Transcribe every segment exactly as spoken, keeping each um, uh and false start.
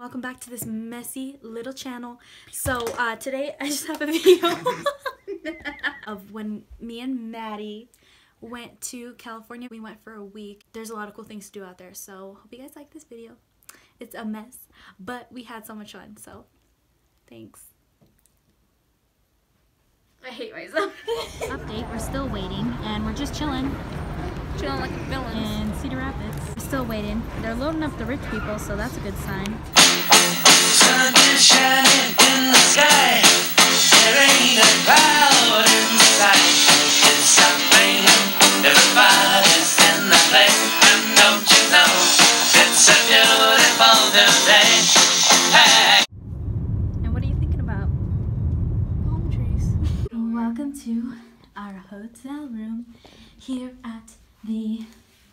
Welcome back to this messy little channel. So uh, today I just have a video of when me and Maddie went to California. We went for a week. There's a lot of cool things to do out there. So hope you guys like this video. It's a mess, but we had so much fun. So thanks. I hate myself. Update, we're still waiting and we're just chilling. Chilling like a villain. In Cedar Rapids. We're still waiting. They're loading up the rich people, so that's a good sign. Sun is shining in the sky. There ain't a cloud in sight. It's a thing. Everybody's in the place. And don't you know, it's a beautiful new day. Hey. And what are you thinking about? Palm trees. Welcome to our hotel room here at the,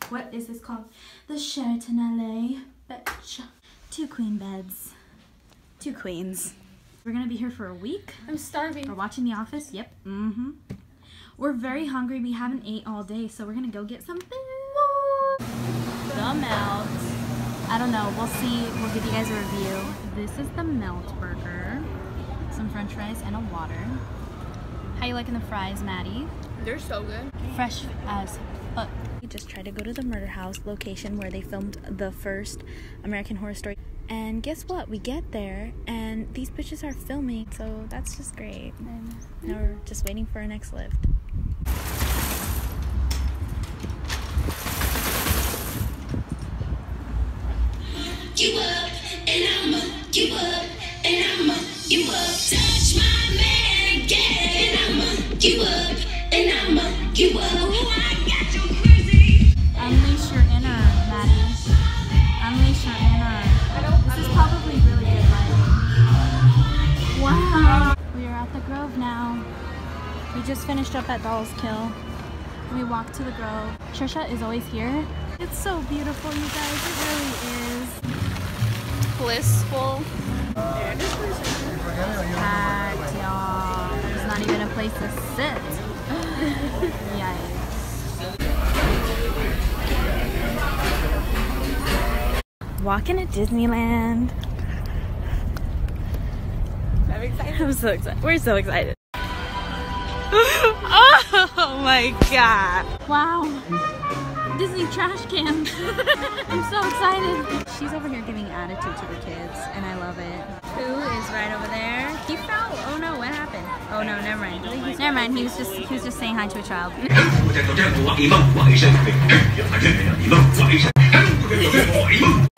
what is this called? The Sheraton L A. Bitch. Two queen beds. Two queens. We're gonna be here for a week. I'm starving. We're watching The Office. Yep. Mm-hmm. We're very hungry. We haven't ate all day, so we're gonna go get some food. The Melt. I don't know. We'll see. We'll give you guys a review. This is the Melt burger. Some french fries and a water. How you liking the fries, Maddie? They're so good. Fresh as fuck. We just tried to go to the murder house location where they filmed the first American Horror Story. And guess what? We get there and these bitches are filming. So that's just great. And now we're just waiting for our next lift. You up and I'm up. You up and I'm up. You up. Touch my man again. And I'm up. You up and I'm up. You up. Unleash your inner, Maddie. Unleash your inner. I don't, this I is don't probably know. Really good, Maddie. Wow. We are at the Grove now. We just finished up at Dolls Kill. We walked to the Grove. Trisha is always here. It's so beautiful, you guys. It really is. Blissful. Uh, packed, y'all. There's not even a place to sit. Yikes. Walking at Disneyland. I'm excited. I'm so excited. We're so excited. Oh my god. Wow. Disney trash can. I'm so excited. She's over here giving attitude to the kids, and I love it. Who is right over there? He fell. Oh no, what happened? Oh no, never mind. Never mind. He was just he was just saying hi to a child.